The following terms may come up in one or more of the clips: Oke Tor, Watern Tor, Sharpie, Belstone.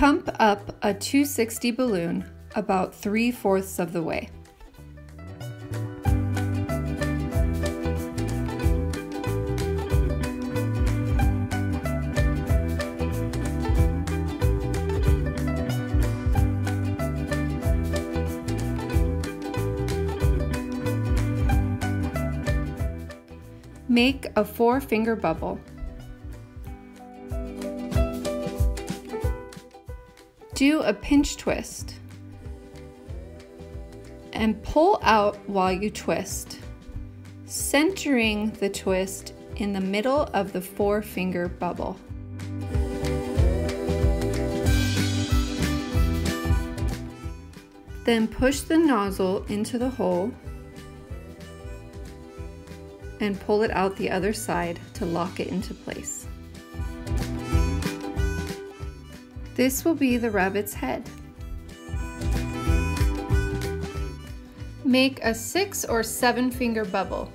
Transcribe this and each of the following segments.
Pump up a 260 balloon about 3/4 of the way. Make a 4-finger bubble. Do a pinch twist and pull out while you twist, centering the twist in the middle of the 4-finger bubble. Then push the nozzle into the hole and pull it out the other side to lock it into place. This will be the rabbit's head. Make a 6 or 7-finger bubble.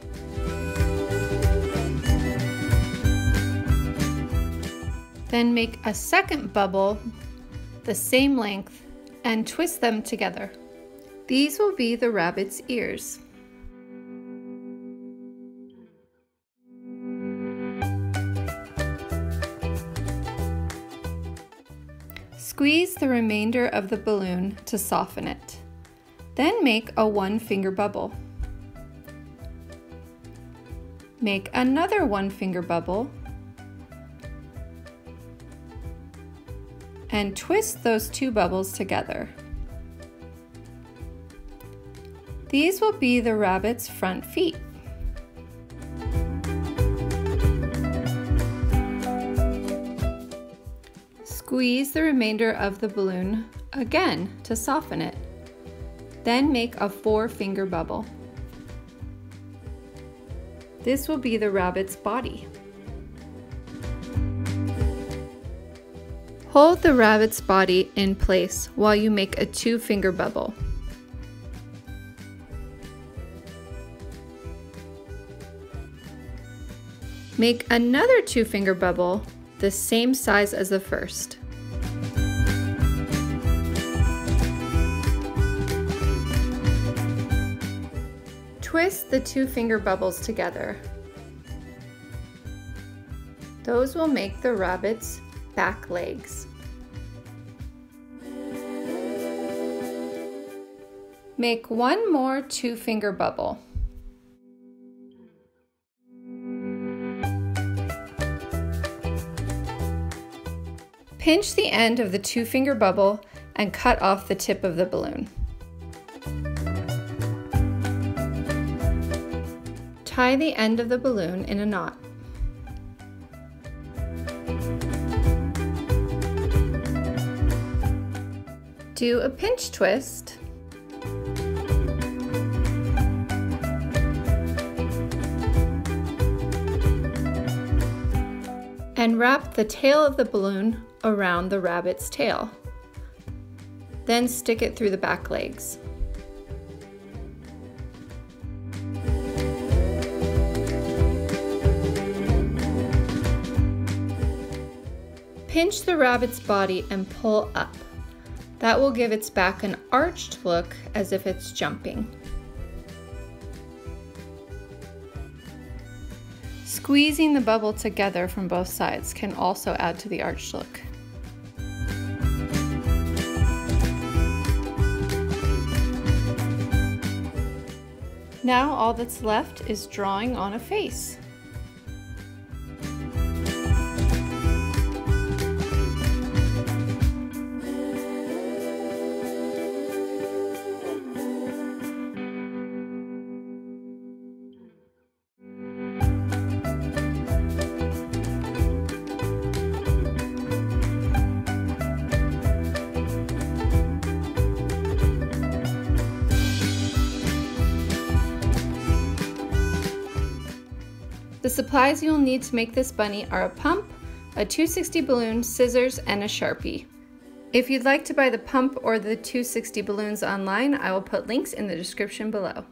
Then make a second bubble the same length and twist them together. These will be the rabbit's ears. Squeeze the remainder of the balloon to soften it. Then make a 1-finger bubble. Make another 1-finger bubble and twist those 2 bubbles together. These will be the rabbit's front feet. Squeeze the remainder of the balloon again to soften it. Then make a 4-finger bubble. This will be the rabbit's body. Hold the rabbit's body in place while you make a 2-finger bubble. Make another 2-finger bubble the same size as the first. Twist the 2-finger bubbles together. Those will make the rabbit's back legs. Make one more 2-finger bubble. Pinch the end of the 2-finger bubble and cut off the tip of the balloon. Tie the end of the balloon in a knot. Do a pinch twist and wrap the tail of the balloon around the rabbit's tail. Then stick it through the back legs. Pinch the rabbit's body and pull up. That will give its back an arched look as if it's jumping. Squeezing the bubble together from both sides can also add to the arched look. Now all that's left is drawing on a face. The supplies you'll need to make this bunny are a pump, a 260 balloon, scissors, and a Sharpie. If you'd like to buy the pump or the 260 balloons online, I will put links in the description below.